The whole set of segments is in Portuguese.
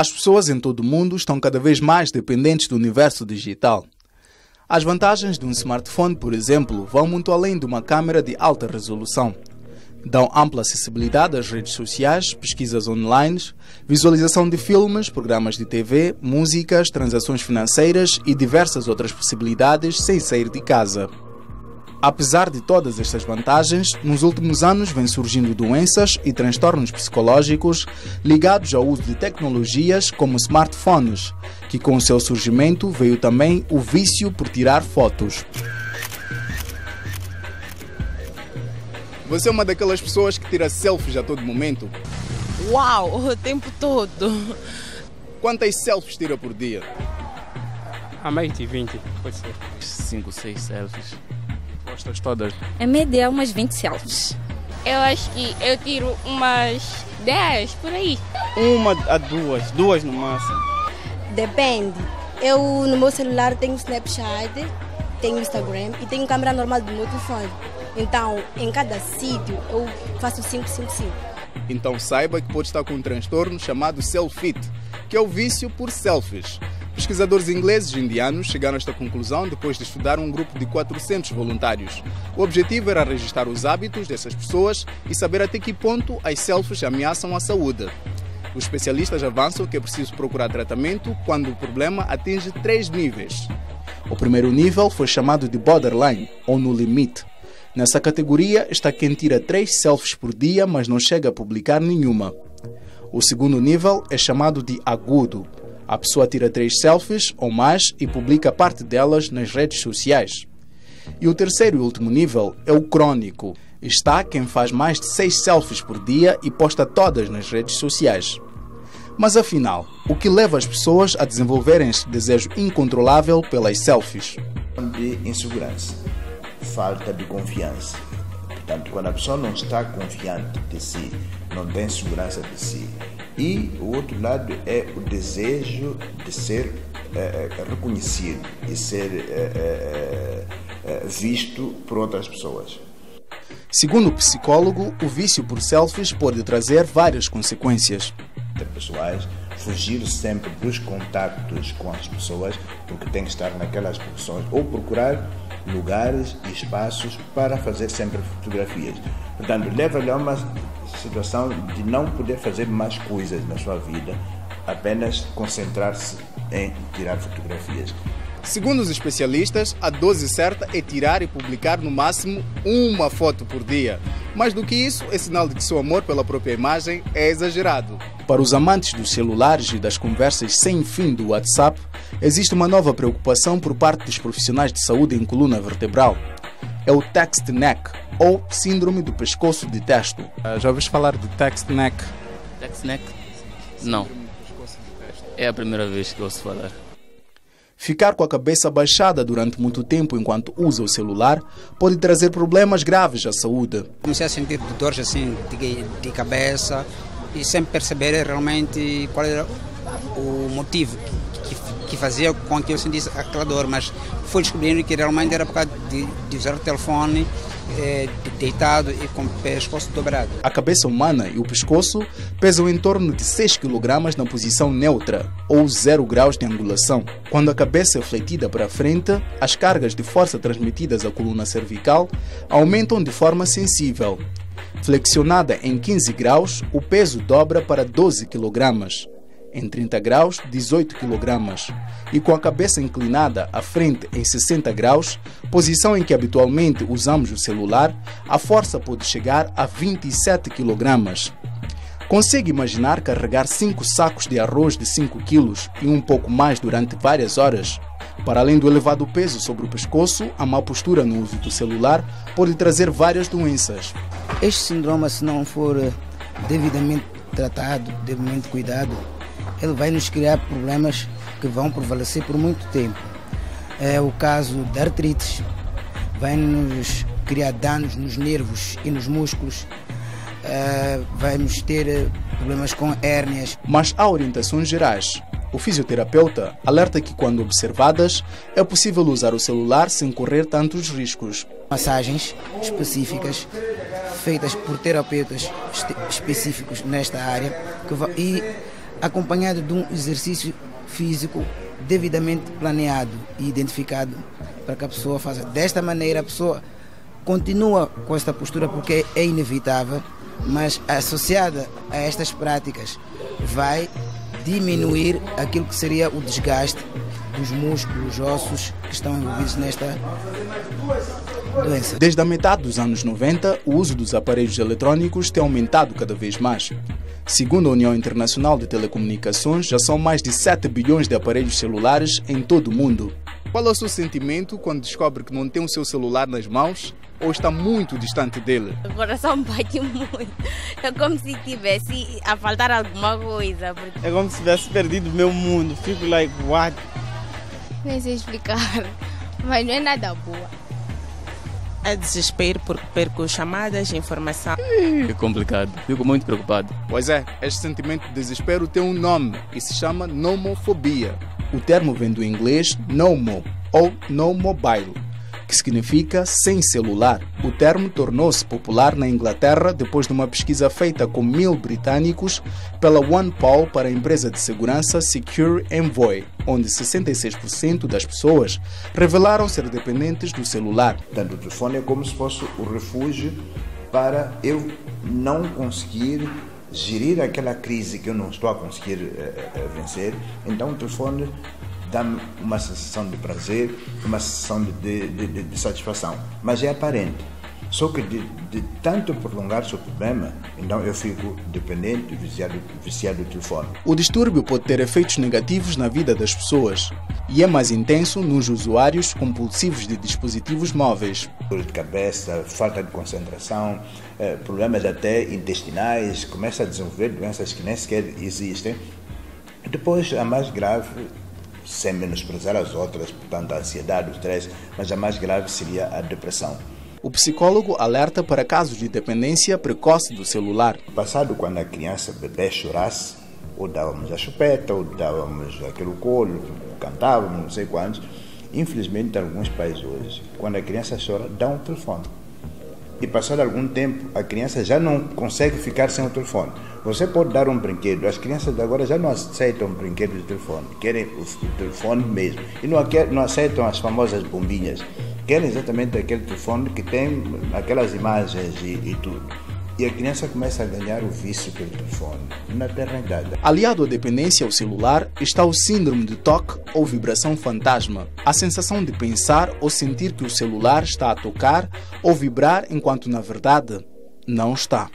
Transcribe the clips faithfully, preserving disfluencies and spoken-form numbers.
As pessoas em todo o mundo estão cada vez mais dependentes do universo digital. As vantagens de um smartphone, por exemplo, vão muito além de uma câmera de alta resolução. Dão ampla acessibilidade às redes sociais, pesquisas online, visualização de filmes, programas de T V, músicas, transações financeiras e diversas outras possibilidades sem sair de casa. Apesar de todas estas vantagens, nos últimos anos vêm surgindo doenças e transtornos psicológicos ligados ao uso de tecnologias como smartphones, que com o seu surgimento veio também o vício por tirar fotos. Você é uma daquelas pessoas que tira selfies a todo momento? Uau, o tempo todo! Quantas selfies tira por dia? A mais de vinte, pode ser. cinco, seis selfies. Todas. A média é umas vinte selfies. Eu acho que eu tiro umas dez, por aí. Uma a duas, duas no máximo. Depende. Eu no meu celular tenho Snapchat, tenho Instagram e tenho câmera normal do meu telefone. Então, em cada sítio, eu faço cinco, cinco, cinco. Então saiba que pode estar com um transtorno chamado selfie, que é o vício por selfies. Pesquisadores ingleses e indianos chegaram a esta conclusão depois de estudar um grupo de quatrocentos voluntários. O objetivo era registrar os hábitos dessas pessoas e saber até que ponto as selfies ameaçam a saúde. Os especialistas avançam que é preciso procurar tratamento quando o problema atinge três níveis. O primeiro nível foi chamado de borderline, ou no limite. Nessa categoria está quem tira três selfies por dia, mas não chega a publicar nenhuma. O segundo nível é chamado de agudo. A pessoa tira três selfies ou mais e publica parte delas nas redes sociais. E o terceiro e último nível é o crônico. Está quem faz mais de seis selfies por dia e posta todas nas redes sociais. Mas afinal, o que leva as pessoas a desenvolverem este desejo incontrolável pelas selfies? De insegurança, falta de confiança. Portanto, quando a pessoa não está confiante de si, não tem segurança de si. E o outro lado é o desejo de ser é, reconhecido e ser é, é, visto por outras pessoas. Segundo o psicólogo, o vício por selfies pode trazer várias consequências. Pessoais, fugir sempre dos contactos com as pessoas, porque tem que estar naquelas posições, ou procurar lugares e espaços para fazer sempre fotografias. Portanto, leva-lhe a uma situação de não poder fazer mais coisas na sua vida, apenas concentrar-se em tirar fotografias. Segundo os especialistas, a dose certa é tirar e publicar no máximo uma foto por dia. Mais do que isso, é sinal de que seu amor pela própria imagem é exagerado. Para os amantes dos celulares e das conversas sem fim do WhatsApp, existe uma nova preocupação por parte dos profissionais de saúde em coluna vertebral. É o text neck, ou síndrome do pescoço de texto. Já ouviste falar de text neck? Text neck? Não. É a primeira vez que ouço falar. Ficar com a cabeça baixada durante muito tempo enquanto usa o celular pode trazer problemas graves à saúde. Comecei a sentir dores assim de, de cabeça e sem perceber realmente qual era o motivo que, que fazia com que eu sentisse aquela dor, mas fui descobrindo que realmente era por causa de, de usar o telefone é, deitado e com o pescoço dobrado. A cabeça humana e o pescoço pesam em torno de seis quilos na posição neutra, ou zero graus de angulação. Quando a cabeça é fletida para a frente, as cargas de força transmitidas à coluna cervical aumentam de forma sensível. Flexionada em quinze graus, o peso dobra para doze quilos. Em trinta graus, dezoito quilos. E com a cabeça inclinada à frente em sessenta graus, posição em que habitualmente usamos o celular, a força pode chegar a vinte e sete quilos. Consegue imaginar carregar cinco sacos de arroz de cinco quilos e um pouco mais durante várias horas? Para além do elevado peso sobre o pescoço, a má postura no uso do celular pode trazer várias doenças. Este síndrome, se não for devidamente tratado, devidamente cuidado, ele vai nos criar problemas que vão prevalecer por muito tempo. É o caso da artrite, vai nos criar danos nos nervos e nos músculos, é, vai nos ter problemas com hérnias. Mas há orientações gerais. O fisioterapeuta alerta que quando observadas, é possível usar o celular sem correr tantos riscos. Massagens específicas feitas por terapeutas específicos nesta área que vai, e acompanhado de um exercício físico devidamente planeado e identificado para que a pessoa faça. Desta maneira, a pessoa continua com esta postura porque é inevitável, mas associada a estas práticas vai diminuir aquilo que seria o desgaste dos músculos, ossos que estão envolvidos nesta doença. Desde a metade dos anos noventa, o uso dos aparelhos eletrônicos tem aumentado cada vez mais. Segundo a União Internacional de Telecomunicações, já são mais de sete bilhões de aparelhos celulares em todo o mundo. Qual é o seu sentimento quando descobre que não tem o seu celular nas mãos ou está muito distante dele? O coração bate muito. É como se tivesse a faltar alguma coisa. É como se tivesse perdido o meu mundo. Fico like, what? Nem sei explicar, mas não é nada boa. É desespero porque perco chamadas, informação. É complicado, fico muito preocupado. Pois é, este sentimento de desespero tem um nome e se chama nomofobia. O termo vem do inglês nomo ou no mobile, que significa sem celular. O termo tornou-se popular na Inglaterra depois de uma pesquisa feita com mil britânicos pela OnePoll para a empresa de segurança Secure Envoy, onde sessenta e seis por cento das pessoas revelaram ser dependentes do celular. Tanto o telefone é como se fosse o refúgio para eu não conseguir gerir aquela crise que eu não estou a conseguir vencer. Então o telefone dá-me uma sensação de prazer, uma sensação de, de, de, de satisfação, mas é aparente. Só que de, de tanto prolongar seu problema, então eu fico dependente, viciado, viciado do telefone. O distúrbio pode ter efeitos negativos na vida das pessoas e é mais intenso nos usuários compulsivos de dispositivos móveis. Dor de cabeça, falta de concentração, problemas até intestinais, começa a desenvolver doenças que nem sequer existem. Depois, a mais grave, sem menosprezar as outras, portanto a ansiedade, o stress, mas a mais grave seria a depressão. O psicólogo alerta para casos de dependência precoce do celular. No passado, quando a criança, bebê, chorasse, ou dávamos a chupeta, ou dávamos aquele colo, cantávamos, não sei quantos. Infelizmente, alguns pais hoje, quando a criança chora, dão o telefone. E passado algum tempo, a criança já não consegue ficar sem o telefone. Você pode dar um brinquedo, as crianças agora já não aceitam brinquedos de telefone, querem o telefone mesmo. E não aceitam as famosas bombinhas, querem exatamente aquele telefone que tem aquelas imagens e, e tudo. E a criança começa a ganhar o vício pelo telefone, na eternidade. Aliado à dependência ao celular está o síndrome de toque ou vibração fantasma. A sensação de pensar ou sentir que o celular está a tocar ou vibrar enquanto na verdade não está.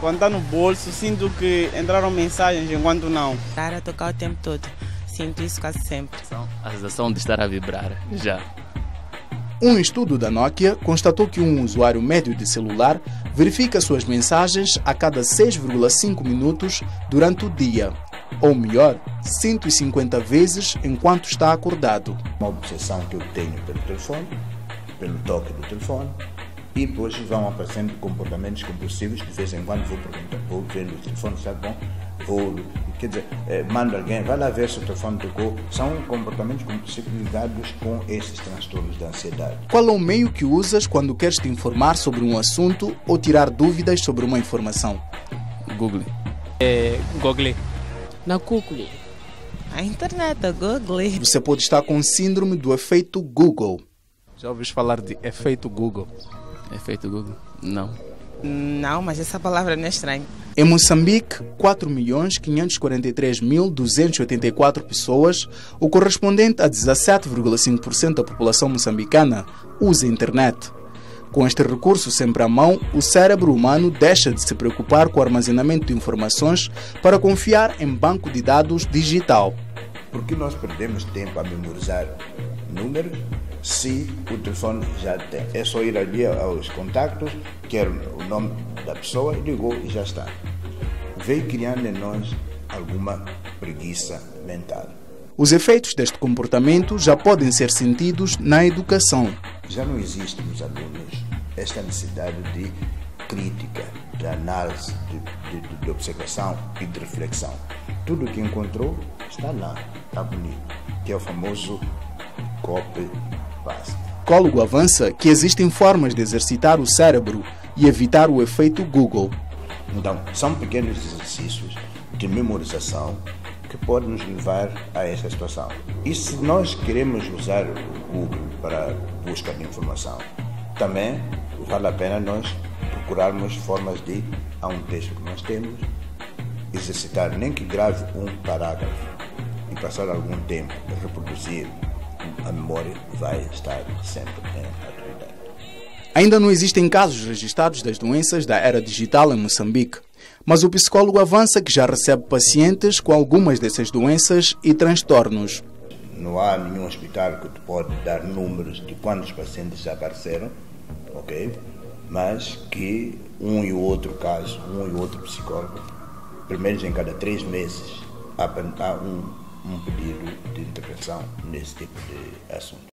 Quando está no bolso, sinto que entraram mensagens enquanto não. Estar a tocar o tempo todo, sinto isso quase sempre. A sensação de estar a vibrar, já. Um estudo da Nokia constatou que um usuário médio de celular verifica suas mensagens a cada seis vírgula cinco minutos durante o dia, ou melhor, cento e cinquenta vezes enquanto está acordado. Uma obsessão que eu tenho pelo telefone, pelo toque do telefone, e depois vão aparecendo comportamentos compulsivos. De vez em quando vou perguntar, vou ver o telefone, está bom? Vou, quer dizer, mando alguém, vai lá ver se o telefone tocou. São comportamentos compulsivos ligados com esses transtornos de ansiedade. Qual é o meio que usas quando queres te informar sobre um assunto ou tirar dúvidas sobre uma informação? Google. É, Google. Na Google. A internet, a Google. Você pode estar com síndrome do efeito Google. Já ouvis falar de efeito Google? Efeito Google? Não. Não, mas essa palavra não é estranha. Em Moçambique, quatro milhões quinhentos e quarenta e três mil duzentos e oitenta e quatro pessoas, o correspondente a dezassete vírgula cinco por cento da população moçambicana, usa a internet. Com este recurso sempre à mão, o cérebro humano deixa de se preocupar com o armazenamento de informações para confiar em banco de dados digital. Porque nós perdemos tempo a memorizar números se o telefone já tem. É só ir ali aos contactos, quero o nome da pessoa, ligou e já está. Veio criando em nós alguma preguiça mental. Os efeitos deste comportamento já podem ser sentidos na educação. Já não existe nos alunos esta necessidade de crítica, de análise, de, de, de observação e de reflexão. Tudo o que encontrou está lá, está bonito, que é o famoso copy-paste. O psicólogo avança que existem formas de exercitar o cérebro e evitar o efeito Google. Então, são pequenos exercícios de memorização que pode nos levar a esta situação. E se nós queremos usar o Google para busca de informação, também vale a pena nós procurarmos formas de, há um texto que nós temos, exercitar, nem que grave um parágrafo e passar algum tempo a reproduzir, a memória vai estar sempre em atualidade. Ainda não existem casos registados das doenças da era digital em Moçambique, mas o psicólogo avança que já recebe pacientes com algumas dessas doenças e transtornos. Não há nenhum hospital que te pode dar números de quantos pacientes já apareceram, ok? Mas que um e outro caso, um e outro psicólogo, pelo menos em cada três meses, há um, um pedido de intervenção nesse tipo de assunto.